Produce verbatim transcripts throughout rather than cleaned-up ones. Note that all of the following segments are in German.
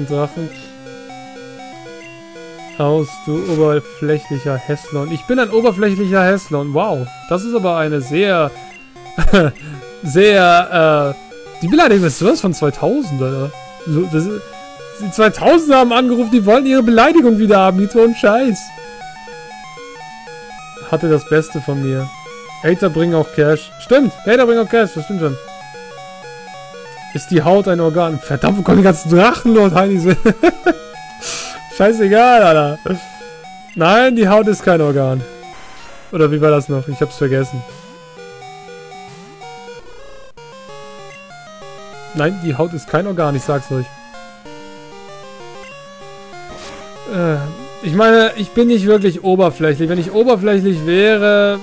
den Drachen. Aus, du oberflächlicher Hässlon. Ich bin ein oberflächlicher Hässlon. Wow, das ist aber eine sehr... sehr... Äh, die Beleidigung ist sowas von zweitausend, Alter. So, das ist, die zweitausender haben angerufen, die wollen ihre Beleidigung wieder haben. Die tun Scheiß. Hatte das Beste von mir. Hater bringen auch Cash. Stimmt, Hater bringen auch Cash, das stimmt schon. Ist die Haut ein Organ? Verdammt, wo kommen die ganzen Drachen los, Heilige? Scheißegal, Alter. Nein, die Haut ist kein Organ. Oder wie war das noch? Ich hab's vergessen. Nein, die Haut ist kein Organ, ich sag's euch. Äh, ich meine, ich bin nicht wirklich oberflächlich. Wenn ich oberflächlich wäre...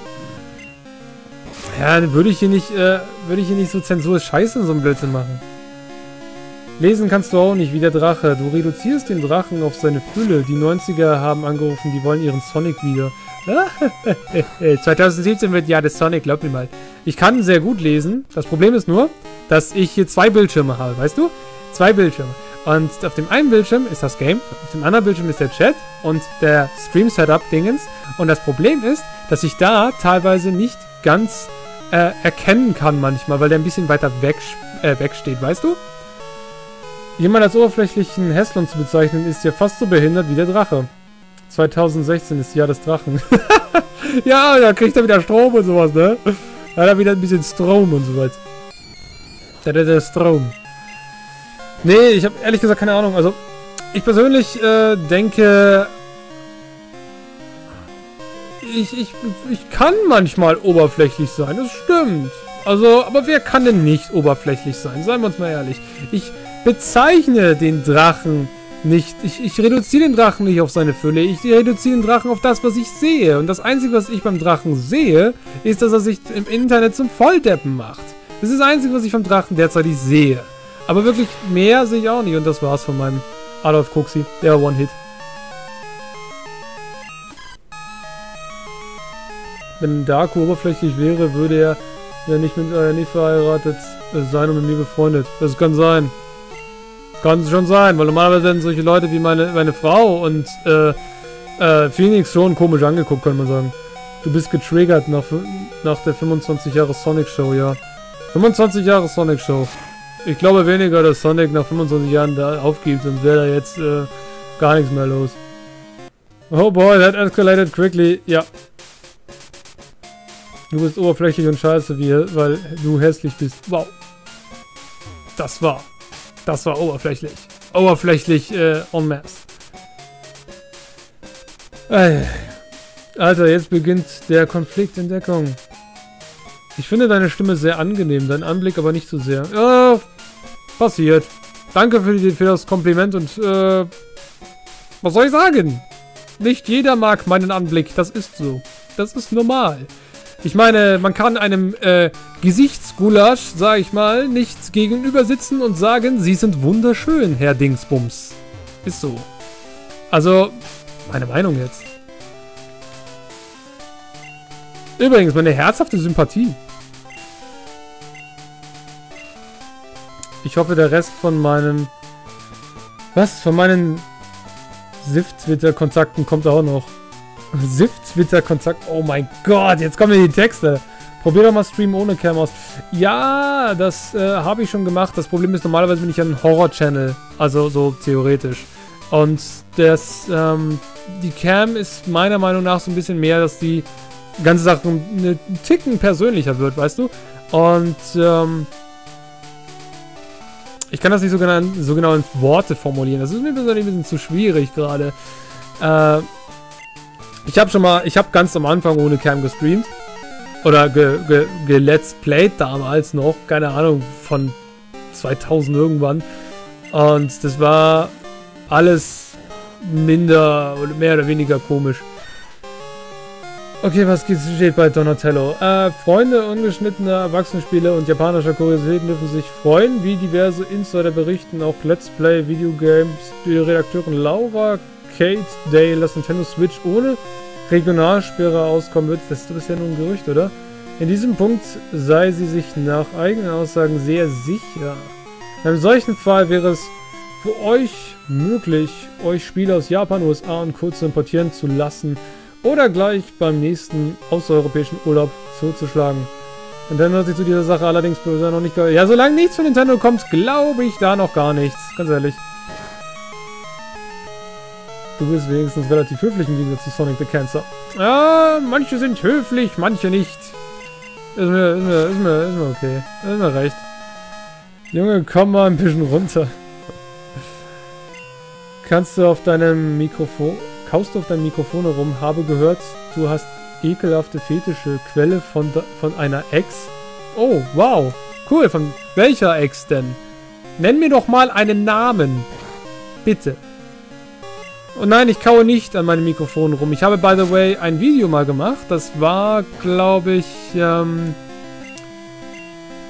Ja, würde ich hier nicht, äh, würde ich hier nicht so Zensur Scheiße in so einem Blödsinn machen. Lesen kannst du auch nicht, wie der Drache. Du reduzierst den Drachen auf seine Fülle. Die neunziger haben angerufen, die wollen ihren Sonic wieder. zweitausendsiebzehn wird ja des Sonic, glaub mir mal. Ich kann sehr gut lesen. Das Problem ist nur, dass ich hier zwei Bildschirme habe, weißt du? Zwei Bildschirme. Und auf dem einen Bildschirm ist das Game, auf dem anderen Bildschirm ist der Chat und der Stream-Setup-Dingens. Und das Problem ist, dass ich da teilweise nicht ganz... Äh, erkennen kann manchmal, weil der ein bisschen weiter weg äh, wegsteht, weißt du? Jemand als oberflächlichen Hässlon zu bezeichnen, ist ja fast so behindert wie der Drache. zweitausendsechzehn ist Jahr des Drachen. Ja, da kriegt er wieder Strom und sowas, ne? Da hat er wieder ein bisschen Strom und sowas. Da der, der Strom. Nee, ich habe ehrlich gesagt keine Ahnung. Also, ich persönlich äh, denke... Ich, ich, ich kann manchmal oberflächlich sein, das stimmt. Also, aber wer kann denn nicht oberflächlich sein? Seien wir uns mal ehrlich. Ich bezeichne den Drachen nicht. Ich, ich reduziere den Drachen nicht auf seine Fülle. Ich reduziere den Drachen auf das, was ich sehe. Und das Einzige, was ich beim Drachen sehe, ist, dass er sich im Internet zum Volldeppen macht. Das ist das Einzige, was ich vom Drachen derzeit sehe. Aber wirklich mehr sehe ich auch nicht. Und das war's von meinem Adolf Kuxi. Der One-Hit. Wenn Daaku oberflächlich wäre, würde er ja nicht mit äh, nie verheiratet sein und mit mir befreundet. Das kann sein. Kann es schon sein, weil normalerweise werden solche Leute wie meine, meine Frau und äh, äh, Phoenix schon komisch angeguckt, kann man sagen. Du bist getriggert nach, nach der fünfundzwanzig Jahre Sonic Show, ja. fünfundzwanzig Jahre Sonic Show. Ich glaube weniger, dass Sonic nach fünfundzwanzig Jahren da aufgibt, sonst wäre da jetzt äh, gar nichts mehr los. Oh boy, that escalated quickly. Ja. Du bist oberflächlich und scheiße, wie, weil du hässlich bist. Wow. Das war. Das war oberflächlich. Oberflächlich, äh, en masse. Ey. Alter, jetzt beginnt der Konflikt in Deckung. Ich finde deine Stimme sehr angenehm, dein Anblick aber nicht so sehr. Äh, passiert. Danke für, die, für das Kompliment und, äh, was soll ich sagen? Nicht jeder mag meinen Anblick, das ist so. Das ist normal. Ich meine, man kann einem äh, Gesichtsgulasch, sag ich mal, nicht gegenüber sitzen und sagen, sie sind wunderschön, Herr Dingsbums. Ist so. Also, meine Meinung jetzt. Übrigens, meine herzhafte Sympathie. Ich hoffe, der Rest von meinem... Was? Von meinen Sift-Twitter-Kontakten kommt auch noch. Sift-Twitter-Kontakt. Oh mein Gott, jetzt kommen die Texte. Probier doch mal Stream ohne Cam aus. Ja, das äh, habe ich schon gemacht. Das Problem ist, normalerweise bin ich ein Horror-Channel. Also so theoretisch. Und das, ähm, die Cam ist meiner Meinung nach so ein bisschen mehr, dass die ganze Sache einen Ticken persönlicher wird, weißt du? Und, ähm, ich kann das nicht so genau, so genau in Worte formulieren. Das ist mir persönlich ein bisschen zu schwierig gerade. Äh, Ich habe schon mal, ich habe ganz am Anfang ohne Cam gestreamt. Oder ge, ge, ge Let's Played damals noch. Keine Ahnung, von zweitausend irgendwann. Und das war alles minder oder mehr oder weniger komisch. Okay, was steht bei Donatello? Äh, Freunde ungeschnittener Erwachsenenspiele und japanischer Kuriositäten dürfen sich freuen, wie diverse Insider berichten. Auch Let's Play, Videogames, die Redakteurin Laura Kate Day lässt Nintendo Switch ohne Regionalsperre auskommen wird. Das ist ja nur ein Gerücht, oder? In diesem Punkt sei sie sich nach eigenen Aussagen sehr sicher. In einem solchen Fall wäre es für euch möglich, euch Spiele aus Japan, U S A und kurz importieren zu lassen oder gleich beim nächsten außereuropäischen Urlaub zuzuschlagen. Nintendo hat sich zu dieser Sache allerdings bisher noch nicht gehört. Ja, solange nichts von Nintendo kommt, glaube ich da noch gar nichts. Ganz ehrlich. Du bist wenigstens relativ höflich im Gegensatz zu Sonic the Cancer. Ja, manche sind höflich, manche nicht. Ist mir, ist mir, ist mir, ist mir okay. Ist mir recht. Junge, komm mal ein bisschen runter. Kannst du auf deinem Mikrofon... Kaust du auf deinem Mikrofon herum? Habe gehört, du hast ekelhafte Fetische. Quelle von, von einer Ex? Oh, wow. Cool, von welcher Ex denn? Nenn mir doch mal einen Namen. Bitte. Und nein, ich kaue nicht an meinem Mikrofon rum. Ich habe, by the way, ein Video mal gemacht. Das war, glaube ich, ähm...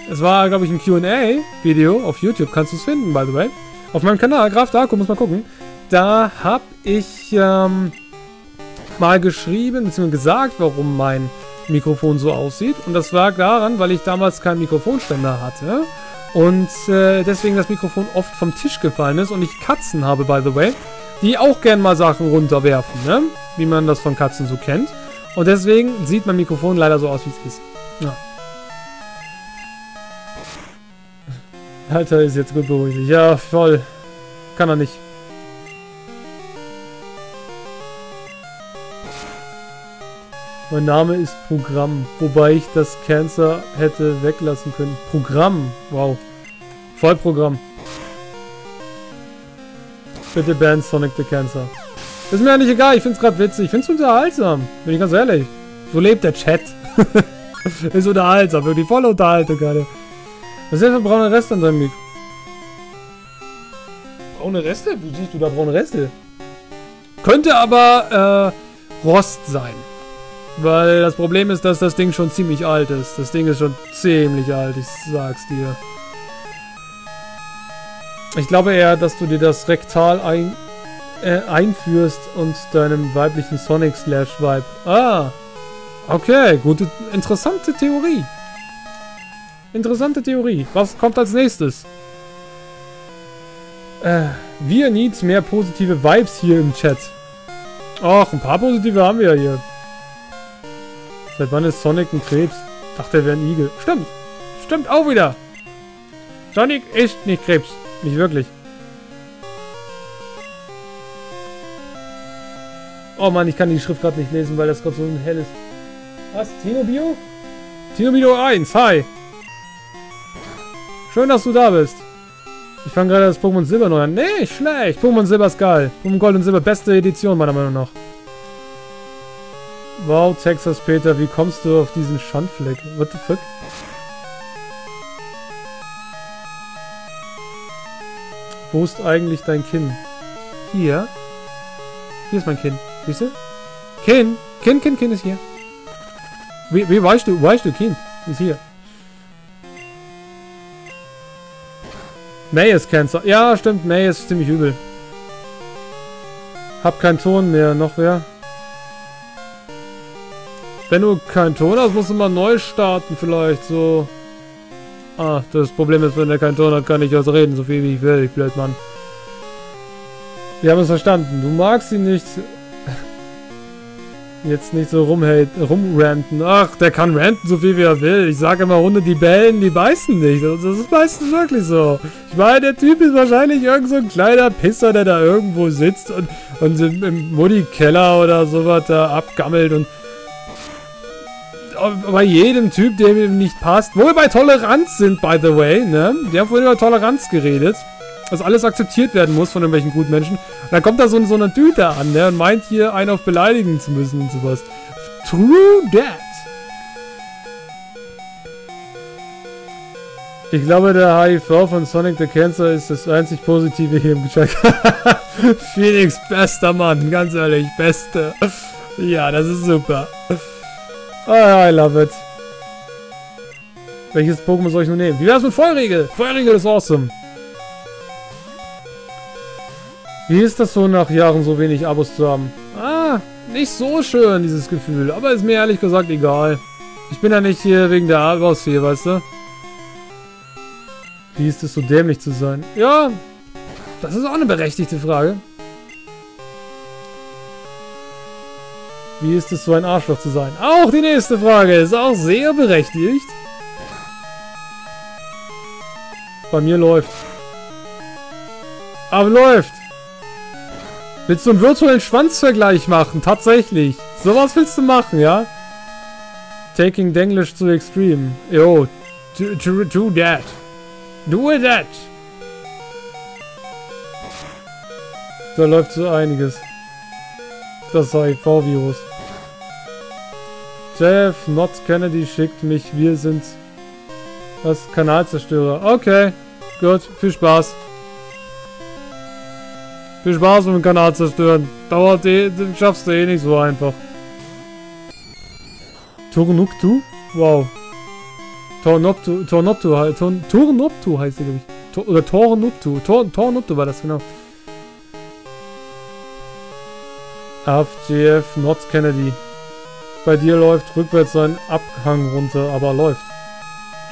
Es war, glaube ich, ein Q und A-Video auf YouTube. Kannst du es finden, by the way. Auf meinem Kanal, Graf Daaku, muss mal gucken. Da habe ich, ähm... mal geschrieben, beziehungsweise gesagt, warum mein Mikrofon so aussieht. Und das war daran, weil ich damals keinen Mikrofonständer hatte. Und, äh, deswegen das Mikrofon oft vom Tisch gefallen ist. Und ich Katzen habe, by the way, die auch gern mal Sachen runterwerfen, ne? Wie man das von Katzen so kennt. Und deswegen sieht mein Mikrofon leider so aus, wie es ist. Ja. Alter, ist jetzt gut beruhigt. Ja, voll. Kann er nicht. Mein Name ist Programm. Wobei ich das Cancer hätte weglassen können. Programm. Wow. Vollprogramm. Bitte ban Sonic the Cancer. Ist mir ja nicht egal, ich find's grad witzig. Ich find's unterhaltsam. Bin ich ganz ehrlich. So lebt der Chat. Ist unterhaltsam. Wirklich voll unterhalten gerade. Was ist denn für braune Reste an seinem Mic? Braune Reste? Wo siehst du da braune Reste? Könnte aber äh, Rost sein. Weil das Problem ist, dass das Ding schon ziemlich alt ist. Das Ding ist schon ziemlich alt, ich sag's dir. Ich glaube eher, dass du dir das Rektal ein, äh, einführst und deinem weiblichen Sonic slash Vibe. Ah, okay, gute, interessante Theorie. Interessante Theorie. Was kommt als nächstes? Äh, wir needs mehr positive Vibes hier im Chat. Ach, ein paar positive haben wir ja hier. Seit wann ist Sonic ein Krebs? Dachte, er wäre ein Igel. Stimmt. Stimmt auch wieder. Sonic ist nicht Krebs. Nicht wirklich. Oh Mann, ich kann die Schrift gerade nicht lesen, weil das gerade so ein helles... Was? Tinobio? Tinobio eins, hi! Schön, dass du da bist. Ich fange gerade das Pokémon Silber neu an. Nee, schlecht. Pokémon Silber ist geil. Pokémon Gold und Silber, beste Edition meiner Meinung nach. Wow, Texas Peter, wie kommst du auf diesen Schandfleck? What the fuck? Wo ist eigentlich dein Kinn? Hier. Hier ist mein Kinn. Siehst du? Kinn! Kinn, Kinn, Kinn ist hier. Wie, wie weißt du? Weißt du, Kinn? Ist hier. May ist Cancer. Ja, stimmt. May ist ziemlich übel. Hab keinen Ton mehr. Noch wer? Wenn du keinen Ton hast, musst du mal neu starten vielleicht. So... Ah, das Problem ist, wenn er keinen Ton hat, kann ich was reden, so viel wie ich will, ich blöd Mann. Wir haben es verstanden. Du magst ihn nicht. Jetzt nicht so rumhate, rumranten. Ach, der kann ranten, so viel wie er will. Ich sage immer, Hunde, die bellen, die beißen nicht. Das ist meistens wirklich so. Ich meine, der Typ ist wahrscheinlich irgend so ein kleiner Pisser, der da irgendwo sitzt und, und im, im Mutti-Keller oder sowas da abgammelt und... bei jedem Typ, der ihm nicht passt, wo wir bei Toleranz sind, by the way, ne? Wir haben vorhin über Toleranz geredet, dass alles akzeptiert werden muss von irgendwelchen guten Menschen. Und dann kommt da so, so eine Tüte an, ne? Und meint hier, einen auf beleidigen zu müssen und sowas. True that. Ich glaube, der H I V von Sonic the Cancer ist das einzig Positive hier im Chat. Phoenix, bester Mann, ganz ehrlich, beste. Ja, das ist super. I love it. Welches Pokémon soll ich nun nehmen? Wie wär's mit Feuerriegel? Feuerriegel ist awesome. Wie ist das so, nach Jahren so wenig Abos zu haben? Ah, nicht so schön, dieses Gefühl. Aber ist mir ehrlich gesagt egal. Ich bin ja nicht hier wegen der Abos hier, weißt du? Wie ist es so dämlich zu sein? Ja, Das ist auch eine berechtigte Frage. Wie ist es, so ein Arschloch zu sein? Auch die nächste Frage ist auch sehr berechtigt. Bei mir läuft. Aber läuft. Willst du einen virtuellen Schwanzvergleich machen? Tatsächlich. Sowas willst du machen, ja? Taking Denglish to extreme. Yo. Do, do, do that. Do that. Da läuft so einiges. Das H I V-Virus. Jeff, Not Kennedy schickt mich. Wir sind das Kanalzerstörer. Okay. Gut. Viel Spaß. Viel Spaß mit dem Kanal zerstören. Dauert eh, schaffst du eh nicht so einfach. Turnuptu? Wow. Tornoptu, Tornoptu, Torn, Turnoptu heißt die, glaube ich. Tor, oder Tornoptu, Tor, Tornoptu war das, genau. A F G F, Not Kennedy. Bei dir läuft rückwärts sein Abhang runter, aber läuft.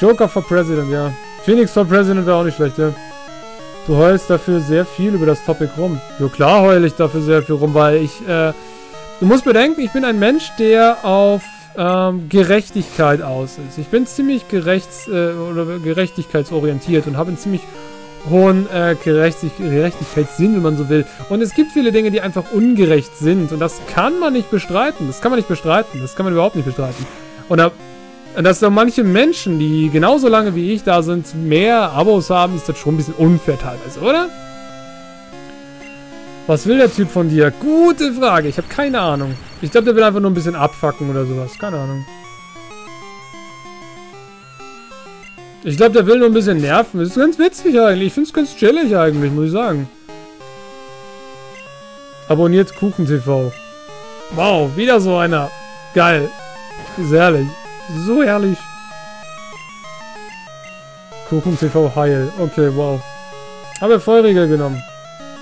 Joker for President, ja. Phoenix for President wäre auch nicht schlecht, ja. Du heulst dafür sehr viel über das Topic rum. Jo, klar heul ich dafür sehr viel rum, weil ich, äh, du musst bedenken, ich bin ein Mensch, der auf ähm, Gerechtigkeit aus ist. Ich bin ziemlich gerechts, äh, oder gerechtigkeitsorientiert und habe einen ziemlich hohen äh, Gerechtig- Gerechtigkeitssinn, wenn man so will. Und es gibt viele Dinge, die einfach ungerecht sind. Und das kann man nicht bestreiten. Das kann man nicht bestreiten. Das kann man überhaupt nicht bestreiten. Und da... Und dass da manche Menschen, die genauso lange wie ich da sind, mehr Abos haben, ist das schon ein bisschen unfair teilweise, oder? Was will der Typ von dir? Gute Frage, ich habe keine Ahnung. Ich glaube, der will einfach nur ein bisschen abfacken oder sowas, keine Ahnung. Ich glaube, der will nur ein bisschen nerven. Das ist ganz witzig eigentlich, ich finde es ganz chillig eigentlich, muss ich sagen. Abonniert KuchenTV. Wow, wieder so einer. Geil. Ist herrlich. So herrlich. KuchenTV heil. Okay, wow. Habe Feuriger genommen.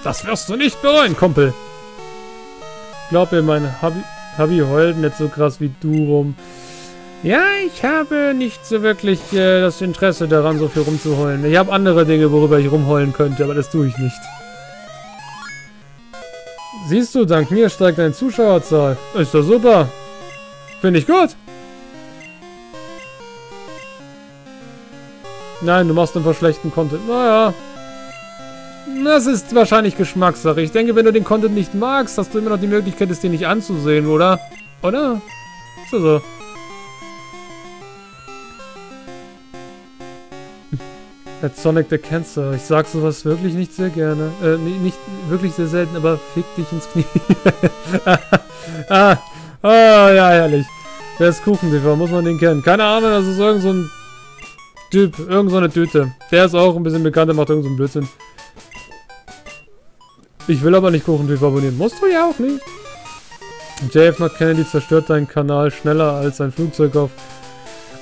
Das wirst du nicht bereuen, Kumpel. Glaub mir, mein Hobby, Hobby heult nicht so krass wie du rum. Ja, ich habe nicht so wirklich äh, das Interesse daran, so viel rumzuheulen. Ich habe andere Dinge, worüber ich rumheulen könnte, aber das tue ich nicht. Siehst du, dank mir steigt deine Zuschauerzahl. Ist doch super. Finde ich gut. Nein, du machst einfach schlechten Content. Naja. Das ist wahrscheinlich Geschmackssache. Ich denke, wenn du den Content nicht magst, hast du immer noch die Möglichkeit, es dir nicht anzusehen, oder? Oder? Ist das so? At Sonic the Cancer. Ich sag sowas wirklich nicht sehr gerne. Äh, nicht wirklich sehr selten, aber fick dich ins Knie. ah, oh, ja, herrlich. Wer ist KuchenTV? Muss man den kennen? Keine Ahnung, das ist irgend so ein Typ, irgend so eine Tüte. Der ist auch ein bisschen bekannt, der macht irgend so einen Blödsinn. Ich will aber nicht KuchenTV abonnieren. Musst du ja auch nicht. J F Not Kennedy zerstört deinen Kanal schneller als ein Flugzeug auf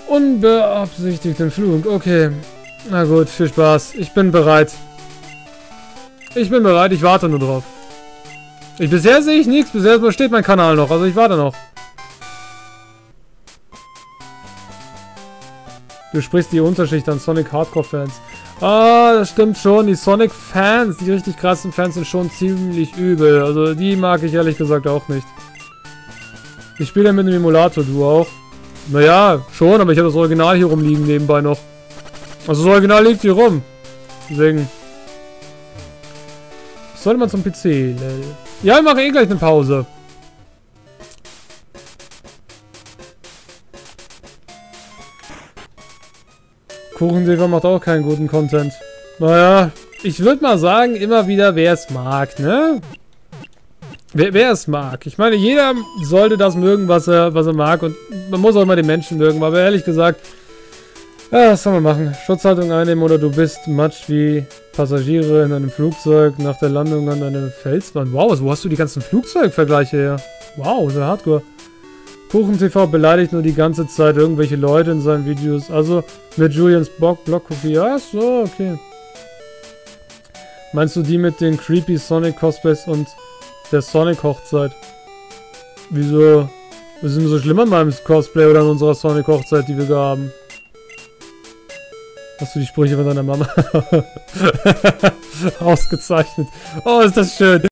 unbeabsichtigten Flug. Okay. Na gut, viel Spaß. Ich bin bereit. Ich bin bereit, ich warte nur drauf. Ich, bisher sehe ich nichts, bisher steht mein Kanal noch, also ich warte noch. Du sprichst die Unterschicht an Sonic Hardcore-Fans. Ah, das stimmt schon. Die Sonic-Fans, die richtig krassen Fans sind schon ziemlich übel. Also die mag ich ehrlich gesagt auch nicht. Ich spiele ja mit dem Emulator, du auch? Naja, schon, aber ich habe das Original hier rumliegen nebenbei noch. Also das Original liegt hier rum. Deswegen. Sollte man zum P C, lel. Ja, wir machen eh gleich eine Pause. KuchenTV macht auch keinen guten Content. Naja, ich würde mal sagen, immer wieder, wer es mag, ne? Wer, wer es mag. Ich meine, jeder sollte das mögen, was er, was er mag. Und man muss auch immer den Menschen mögen. Aber ehrlich gesagt, ja, was soll man machen? Schutzhaltung einnehmen oder du bist Matsch wie Passagiere in einem Flugzeug nach der Landung an einer Felswand. Wow, wo hast du die ganzen Flugzeugvergleiche her? Wow, so hardcore. KuchenTV beleidigt nur die ganze Zeit irgendwelche Leute in seinen Videos. Also mit Julians Blog-Kopie. Ach so, okay. Meinst du die mit den creepy Sonic-Cosplays und der Sonic-Hochzeit? Wieso? Was ist denn so schlimm an meinem Cosplay oder an unserer Sonic-Hochzeit, die wir da haben? Hast du die Sprüche von deiner Mama? Ausgezeichnet. Oh, ist das schön.